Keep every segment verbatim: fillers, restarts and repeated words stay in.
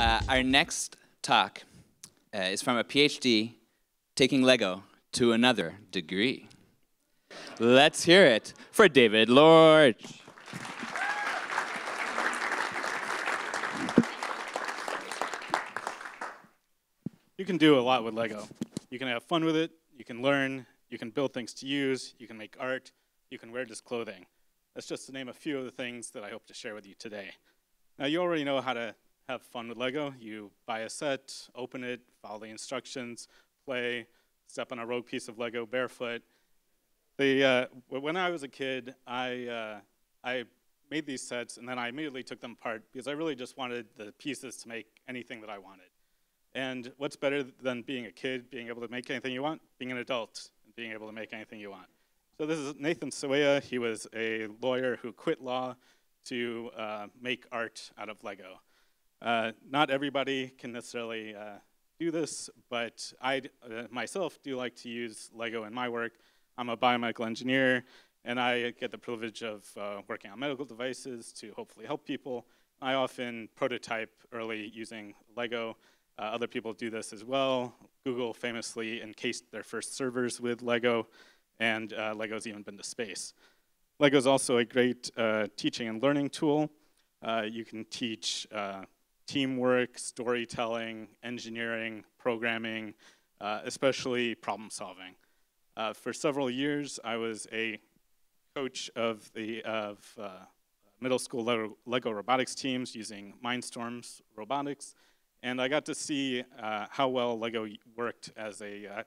Uh, our next talk uh, is from a PhD taking LEGO to another degree. Let's hear it for David Lorch. You can do a lot with LEGO. You can have fun with it, you can learn, you can build things to use, you can make art, you can wear just clothing. That's just to name a few of the things that I hope to share with you today. Now, you already know how to have fun with LEGO. You buy a set, open it, follow the instructions, play, step on a rogue piece of LEGO barefoot. The, uh, when I was a kid, I, uh, I made these sets, and then I immediately took them apart because I really just wanted the pieces to make anything that I wanted. And what's better than being a kid, being able to make anything you want? Being an adult, and being able to make anything you want. So this is Nathan Sawaya. He was a lawyer who quit law to uh, make art out of LEGO. Uh, not everybody can necessarily uh, do this, but I uh, myself do like to use LEGO in my work. I'm a biomedical engineer, and I get the privilege of uh, working on medical devices to hopefully help people. I often prototype early using LEGO. Uh, other people do this as well. Google famously encased their first servers with LEGO, and uh, LEGO's even been to space. LEGO's also a great uh, teaching and learning tool. Uh, you can teach uh, teamwork, storytelling, engineering, programming, uh, especially problem solving. Uh, for several years, I was a coach of the of, uh, middle school LEGO, LEGO robotics teams using Mindstorms robotics. And I got to see uh, how well LEGO worked as a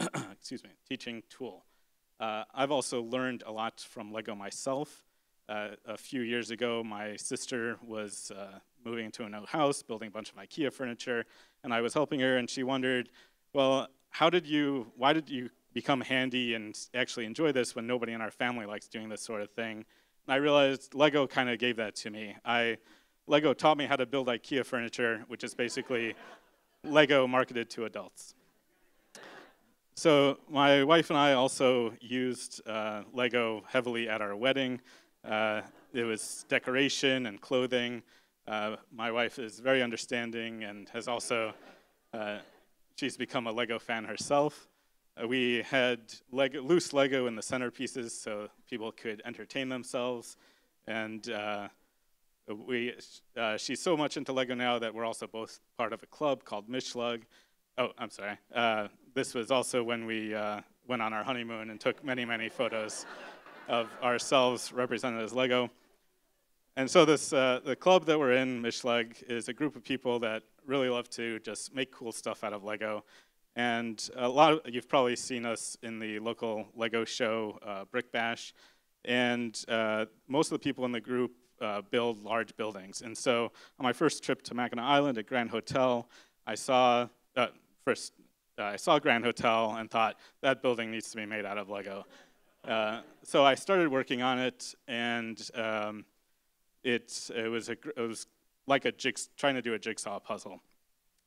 uh, excuse me, teaching tool. Uh, I've also learned a lot from LEGO myself. Uh, a few years ago, my sister was uh, moving into a new house, building a bunch of IKEA furniture, and I was helping her, and she wondered, well, how did you, why did you become handy and actually enjoy this when nobody in our family likes doing this sort of thing? And I realized LEGO kind of gave that to me. I, LEGO taught me how to build IKEA furniture, which is basically LEGO marketed to adults. So my wife and I also used uh, LEGO heavily at our wedding. Uh, it was decoration and clothing. Uh, my wife is very understanding and has also, uh, she's become a LEGO fan herself. Uh, we had LEGO, loose LEGO in the centerpieces so people could entertain themselves, and uh, We, uh, she's so much into LEGO now that we're also both part of a club called MichLUG. Oh, I'm sorry. Uh, this was also when we uh, went on our honeymoon and took many, many photos of ourselves represented as LEGO. And so this, uh, the club that we're in, MichLUG, is a group of people that really love to just make cool stuff out of LEGO. And a lot of, you've probably seen us in the local LEGO show, uh, Brick Bash. And uh, most of the people in the group Uh, build large buildings. And so on my first trip to Mackinac Island at Grand Hotel, I saw, uh, first, uh, I saw Grand Hotel and thought, that building needs to be made out of LEGO. Uh, so I started working on it, and um, it, it, was a, it was like a jigs trying to do a jigsaw puzzle.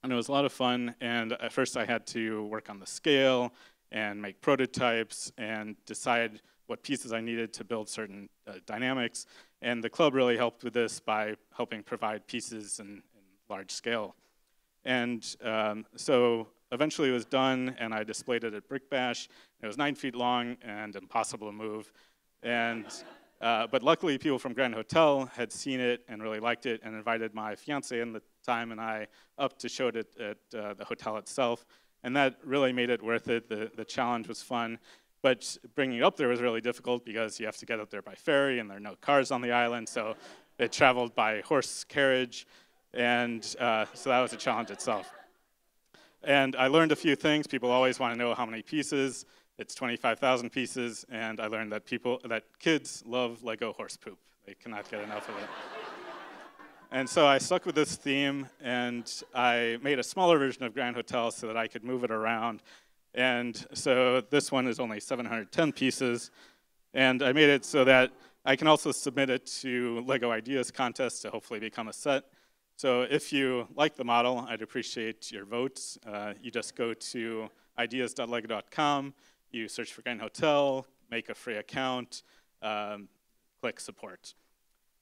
And it was a lot of fun, and at first I had to work on the scale and make prototypes and decide what pieces I needed to build certain uh, dynamics. And the club really helped with this by helping provide pieces in, in large scale. And um, so eventually it was done, and I displayed it at Brick Bash. It was nine feet long and impossible to move. And, uh, but luckily, people from Grand Hotel had seen it and really liked it and invited my fiancé at the time and I up to show it at, at uh, the hotel itself. And that really made it worth it. The, the challenge was fun. But bringing it up there was really difficult because you have to get up there by ferry, and there are no cars on the island, so it traveled by horse carriage, and uh, so that was a challenge itself. And I learned a few things. People always want to know how many pieces. It's twenty-five thousand pieces, and I learned that people, that kids love LEGO horse poop. They cannot get enough of it. And so I stuck with this theme, and I made a smaller version of Grand Hotel so that I could move it around. And so this one is only seven hundred ten pieces. And I made it so that I can also submit it to LEGO Ideas Contest to hopefully become a set. So if you like the model, I'd appreciate your votes. Uh, you just go to ideas dot lego dot com, you search for Grand Hotel, make a free account, um, click support.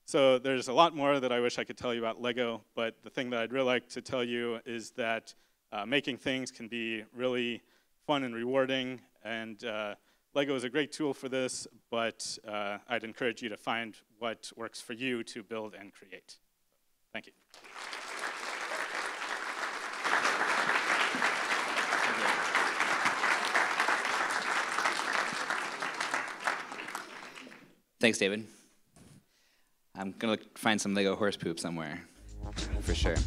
So there's a lot more that I wish I could tell you about LEGO, but the thing that I'd really like to tell you is that uh, making things can be really fun and rewarding, and uh, LEGO is a great tool for this, but uh, I'd encourage you to find what works for you to build and create. Thank you. Thanks, David. I'm gonna look, find some LEGO horse poop somewhere, for sure.